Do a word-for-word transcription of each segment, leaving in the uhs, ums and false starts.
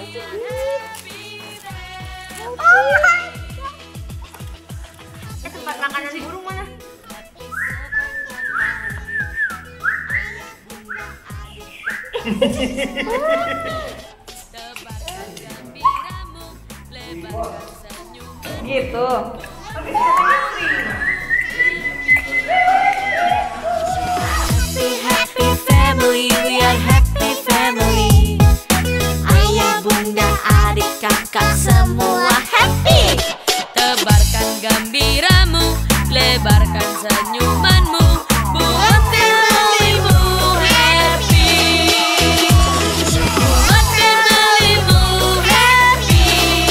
Eh, tempat makanan si burung mana? Gitu. Kakak semua happy, tebarkan gembiramu, lebarkan senyumanmu, buat familymu happy, buat familymu happy.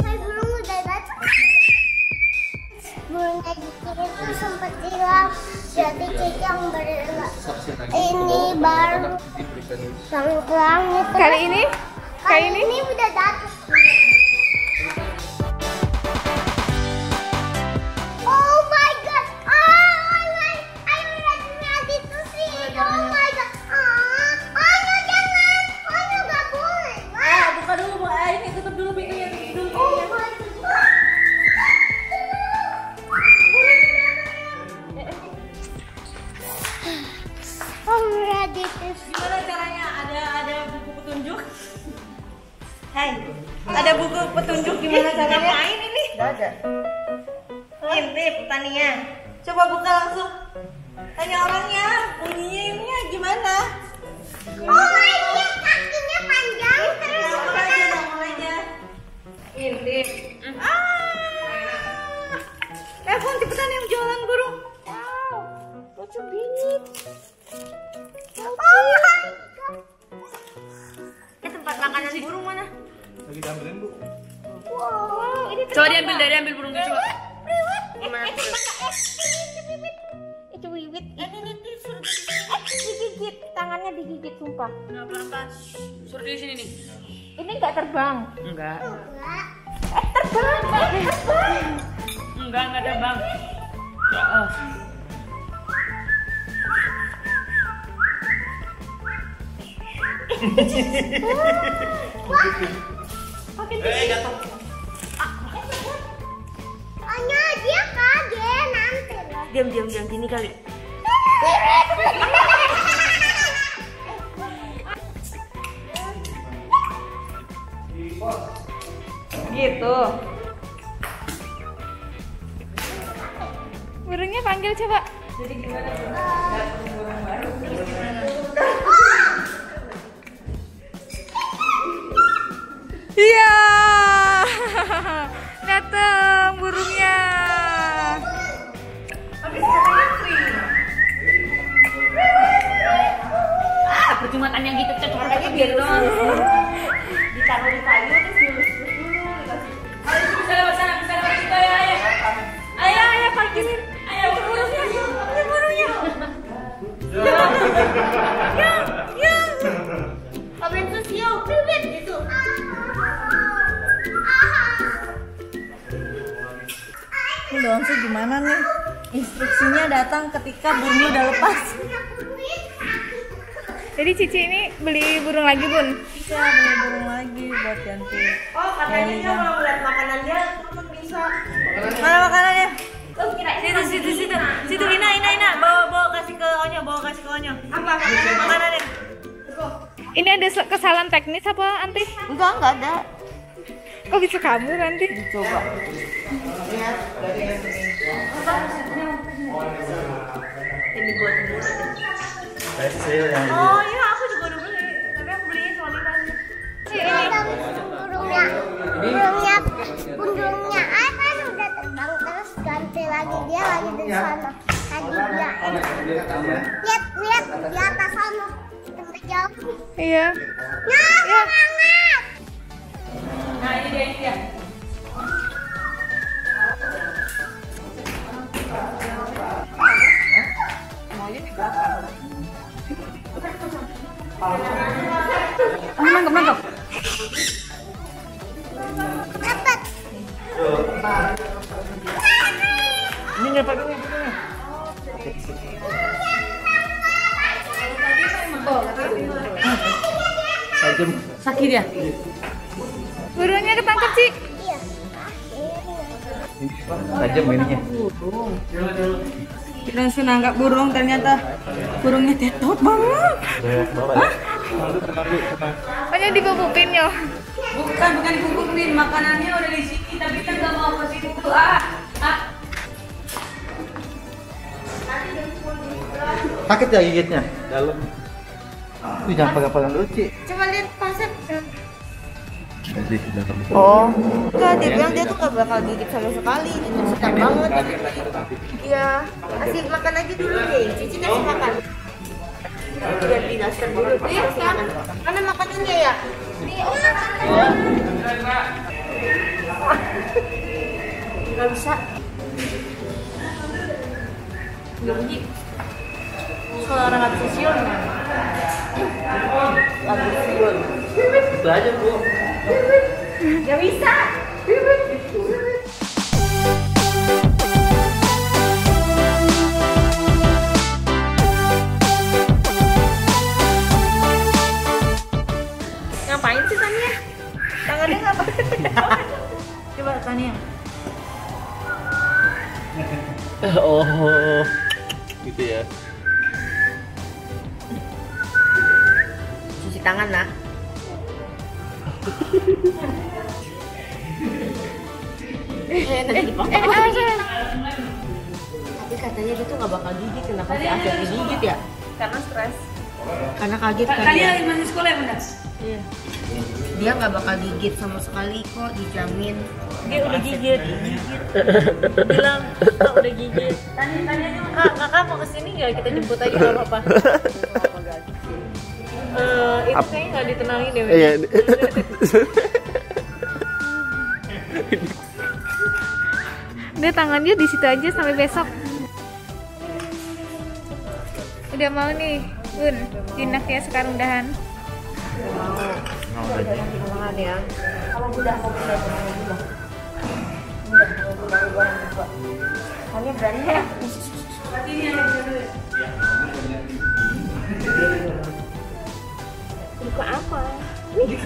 Hai, burung udah datang. Burungnya dikirim sempat hilang, jadi Cici yang berlak. Ini baru sangklang itu. Kali ini? Kali ini? Kali ini udah datang. Oh my god! Oh, I like, I like itu sih. Oh my god! Oh, oh no, jangan! Oh no, gak boleh. Eh, buka dulu, Bu. Eh, ini tutup dulu pintunya. Oh my god! Gimana caranya? Ada ada buku petunjuk? Hai, ada buku petunjuk gimana caranya? Main ini? Gak ada. Intip taninya. Coba buka langsung. Tanya orangnya, bunyinya gimana? Oh, ini kakinya panjang terus gimana? Ngomong aja. Intip. Ah, telepon cepetan yang jualan burung. Wow, lucu bingit. Makanan si burung mana? Lagi diambilin, Bu. Wow, ini coba diambil dari ambil burung kecil. Gimana? Eh, cubit. Eh, cubit. Ini nih suruh digigit, tangannya digigit sumpah. Enggak apa-apa. Suruh di sini nih. Ini enggak terbang. Enggak. Enggak. Eh, terbang. Enggak, enggak ada, Bang. Heeh. Eh, jatuh. Hanya dia kaget nanti. Diam, diam, diam gini kali. Gitu. Burungnya panggil coba. Jadi gimana? Burung baru. Iya, datang burungnya. Habis katanya kering. Ah, percuma tanya gitu, cocok aja biar dong. Ditaruh di kayu terus lurus dulu. Ayo bisa lewat sana, bisa lewat kita ya. Ayo, ayo pagi nih. Ayo burungnya, ayo burungnya. Ya, ya. Komen sosial, keren gitu. Ini donsnya gimana nih? Instruksinya datang ketika burungnya udah lepas. Jadi Cici ini beli burung lagi, Bun? Iya, beli burung lagi buat ganti. Oh, katanya dia kalau melihat makanannya temen bisa. Mana makanannya? Oh, kira situ, situ, situ. Situ, Ina, Ina, Ina. Bawa, bawa kasih ke Onyo, bawa kasih ke Onyo. Apa? Makanannya? Ini ada kesalahan teknis apa, Anti? Enggak, enggak ada. Kok bisa kabur, Anti? Dicoba. Lihat dari apa maksudnya? Ini buat burung. Oh iya, aku juga udah beli, tapi aku beliin soalnya kan burungnya, burungnya, burungnya apa udah terbang terus ganti lagi dia lagi di sana. Tadi udah lihat lihat di atas sana tempat jauh. Iya. Nah, semangat. Nah ini dia dia. Menangkap, menangkap. Dapat. Ini nggak pakai ini. Sakit ya? Burungnya ketangkep, Ci? Iya. Tajam ininya. Burung. Kita langsung nangkap burung, ternyata burungnya tetot banget. Hah? Hanya dibubupin yo. Bukan, bukan dibubupin. Makanannya udah di sini, tapi kita nggak mau ke situ. Ah, ah. Sakit ya gigitnya? Dalam. Tuh jangan pegang-pegang dulu, Ci. Coba lihat pasir. Oh, enggak, dia bilang dia tuh gak bakal gigit sama sekali. Gitu, suka banget. Iya, kasih makan aja dulu deh. Cici kasih makan. Biar dinaskan dulu deh, ya, kan? Karena makanannya ya. Nih, oh, nggak bisa. Nggak bunyi. Soalnya orang nggak bisa siun. Nggak bisa siun. Itu aja, Bu. Gak bisa. Ngapain sih Tania? Tangannya ngapain? Coba Tania. Oh, gitu ya. Cuci tangan lah. Eh, nanti dipotong. Tapi katanya dia tuh gak bakal gigit, kenapa sih akhirnya gigit ya? Karena stres. Karena kaget kan. Kalian lagi masih sekolah ya, Bunda? Iya. Dia gak bakal gigit sama sekali kok, dijamin. Dia udah gigit, gigit. Bilang, kok udah gigit. Tanya-tanya dong, Kak, Kakak mau kesini gak? Kita jemput aja gak apa-apa. Uh, itu kayaknya nggak ditenangin deh. Iya. Dia tangannya di situ aja sampai besok. Udah mau nih, Bun. Jinak ya sekarang udahan. Mau. Mau udah ya. Kalau udah mau udah. Udah, berani ya. Buka apa? Ini.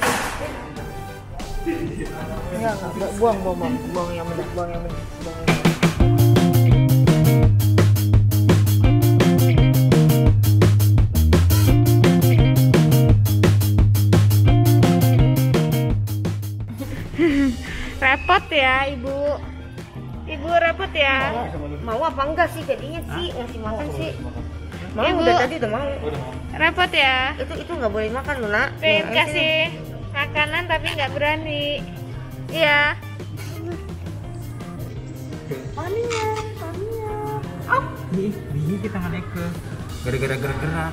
Ya enggak, buang, buang, buang, buang yang benar, buang yang benar, buang yang benar. Repot ya, Ibu. Ibu repot ya. Mau apa enggak sih jadinya sih ngasih makan sih? Mau, Ibu. Udah tadi udah mau. Repot ya. Itu itu nggak boleh makan, Luna. Pengen ya, kasih makanan tapi nggak berani. Iya. Tania, Tania. Oh. Nih, nih kita naik ke gara-gara gerak-gerak.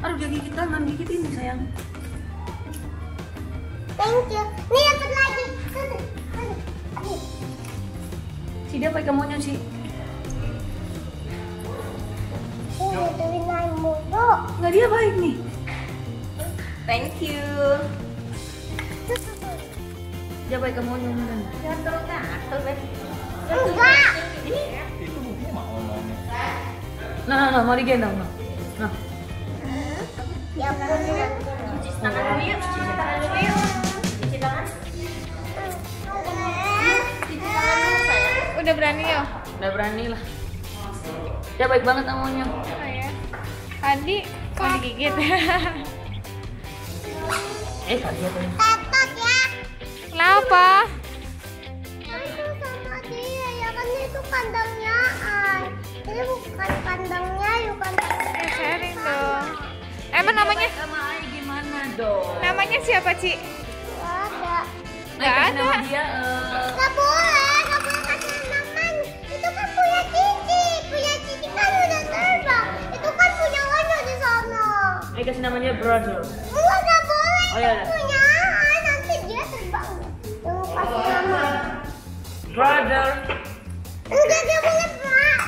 Aduh, jadi kita nggak dikit ini sayang. Thank you. Nih dapat lagi. Si dia pakai kamunya sih. Nggak, dia baik nih. Thank you. Dia baik kamu nyumbang. Gatel gatel deh. Enggak. Ini itu bukunya mau ngomongnya. Nah, nah, nah, mau digendong, nah. Nah. Ya ampun. Cuci tangan dulu yuk. Cuci tangan dulu yuk. Cuci tangan. Cuci tangan dulu, sayang. Udah berani ya? Udah berani lah. Dia baik banget kamunya. Adi, kok digigit? Eh, tadi apa ini? Tetot ya. Kenapa? Aku sama dia, ya kan itu kandangnya. Ini bukan kandangnya, bukan kandangnya. Eh, sharing dong. Emang namanya? Sama Ai gimana dong? Namanya siapa, Ci? Gak ada. Gak ada? Nama dia, uh... Gak boleh. Kasih namanya brother. Enggak, enggak boleh. Oh, ya, punya nanti dia terbang. Jangan kasih nama. Brother. Enggak, dia boleh pak.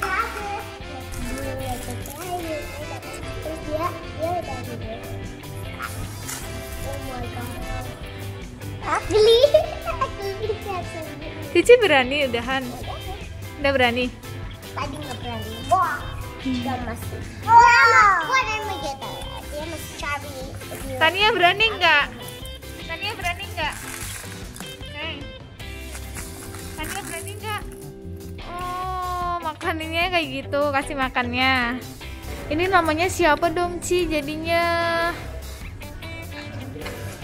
Brother. Terus dia, dia udah gede. Oh my god. Agli, agli biasa. Cici berani udahan. Udah berani. Tadi nggak berani. Wah. Tidak masuk. Wow. What am I getting? Thalia masih cari. Thalia berani nggak? Thalia berani nggak? Hey. Thalia berani nggak? Oh, makanannya kayak gitu, kasih makannya. Ini namanya siapa dong, Ci? Jadinya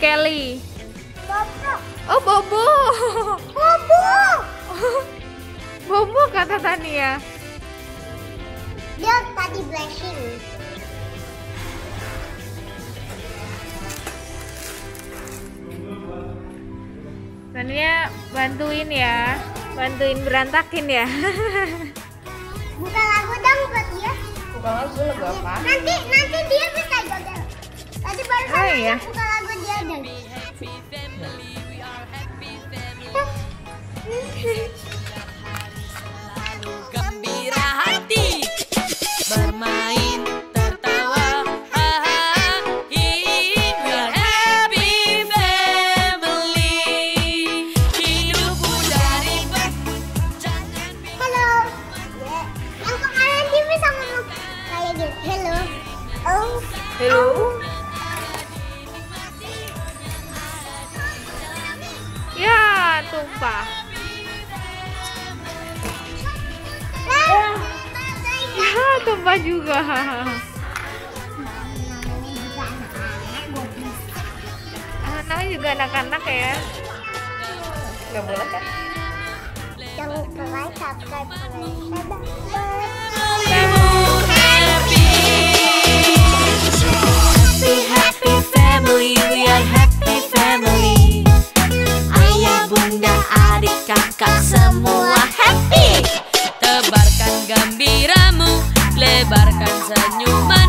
Kelly. Bobo. Oh, Bobo. Bobo. Bobo kata Thalia. Dia tadi blushing. Thalia bantuin ya, bantuin berantakin ya. Buka lagu dong buat dia. Buka lagu lagu apa? Nanti nanti dia bisa joget. Tadi baru oh, iya. Buka lagu dia dong. Gembira hati. Bermain, tertawa, hahaha, we're happy family. Hidupku dari berjalan. Halo. Yang kemarin dia bisa ngomong kayak gitu. Hello. Oh. Hello. Ya, tumpah. Tumpah juga. Anak-anak juga anak-anak ya. Gak boleh kan? Jangan lupa subscribe, happy family, we are happy family. Ayah, bunda, adik, kakak semua happy. Tebarkan gembiramu, lebarkan senyuman.